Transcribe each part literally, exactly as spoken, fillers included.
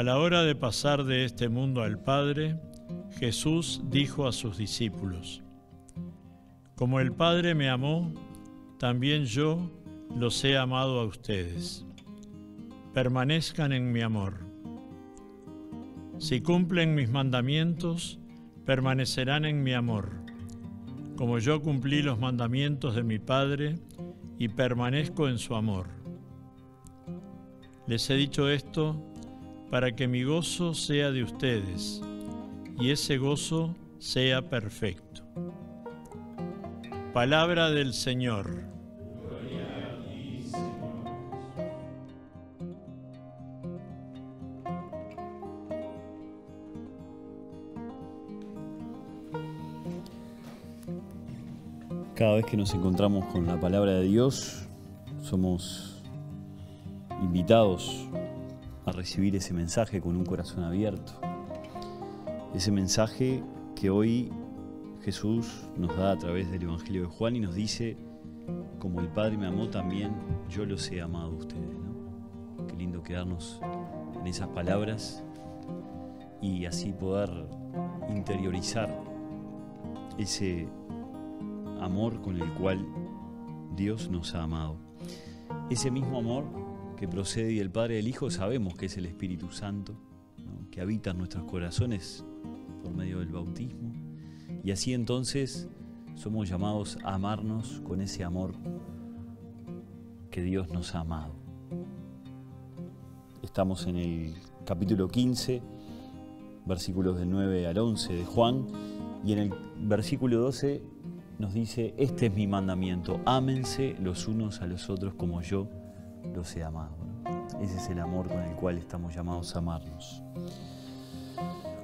A la hora de pasar de este mundo al Padre, Jesús dijo a sus discípulos: Como el Padre me amó, también yo los he amado a ustedes. Permanezcan en mi amor. Si cumplen mis mandamientos, permanecerán en mi amor, como yo cumplí los mandamientos de mi Padre y permanezco en su amor. Les he dicho esto para que mi gozo sea de ustedes y ese gozo sea perfecto. Palabra del Señor. Gloria a ti, Señor. Cada vez que nos encontramos con la palabra de Dios, somos invitados a recibir ese mensaje con un corazón abierto. Ese mensaje que hoy Jesús nos da a través del Evangelio de Juan y nos dice: como el Padre me amó, también yo los he amado a ustedes, ¿no? Qué lindo quedarnos en esas palabras y así poder interiorizar ese amor con el cual Dios nos ha amado. Ese mismo amor que procede del Padre y del Hijo, sabemos que es el Espíritu Santo, ¿no?, que habita en nuestros corazones por medio del bautismo. Y así entonces somos llamados a amarnos con ese amor que Dios nos ha amado. Estamos en el capítulo quince, versículos del nueve al once de Juan, y en el versículo doce nos dice: este es mi mandamiento, ámense los unos a los otros como yo los he amado. Ese es el amor con el cual estamos llamados a amarnos.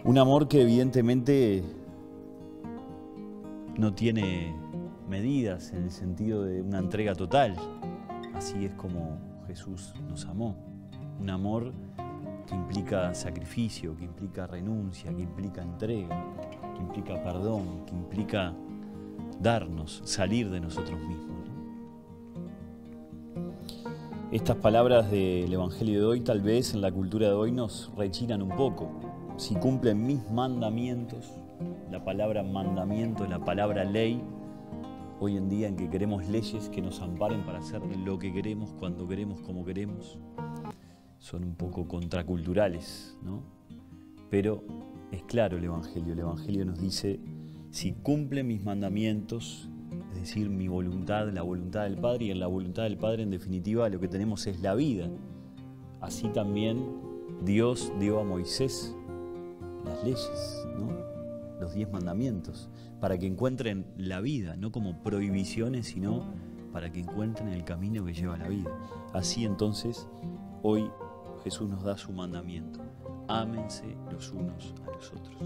Un amor que evidentemente no tiene medidas en el sentido de una entrega total. Así es como Jesús nos amó. Un amor que implica sacrificio, que implica renuncia, que implica entrega, que implica perdón, que implica darnos, salir de nosotros mismos, ¿no? Estas palabras del Evangelio de hoy, tal vez en la cultura de hoy, nos rechinan un poco. Si cumplen mis mandamientos, la palabra mandamiento, la palabra ley, hoy en día en que queremos leyes que nos amparen para hacer lo que queremos, cuando queremos, como queremos, son un poco contraculturales, ¿no? Pero es claro el Evangelio, el Evangelio nos dice: si cumplen mis mandamientos, es decir, mi voluntad, la voluntad del Padre, y en la voluntad del Padre, en definitiva, lo que tenemos es la vida. Así también Dios dio a Moisés las leyes, ¿no?, los diez mandamientos, para que encuentren la vida, no como prohibiciones, sino para que encuentren el camino que lleva a la vida. Así entonces, hoy Jesús nos da su mandamiento: ámense los unos a los otros.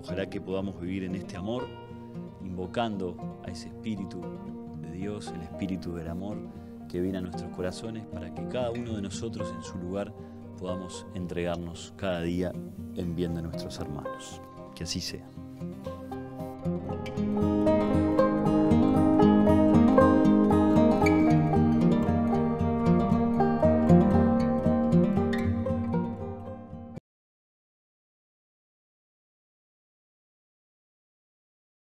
Ojalá que podamos vivir en este amor, invocando a ese Espíritu de Dios, el Espíritu del amor que viene a nuestros corazones, para que cada uno de nosotros en su lugar podamos entregarnos cada día en bien de nuestros hermanos. Que así sea.